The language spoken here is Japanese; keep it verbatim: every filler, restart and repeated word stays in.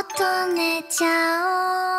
っと寝ちゃおう。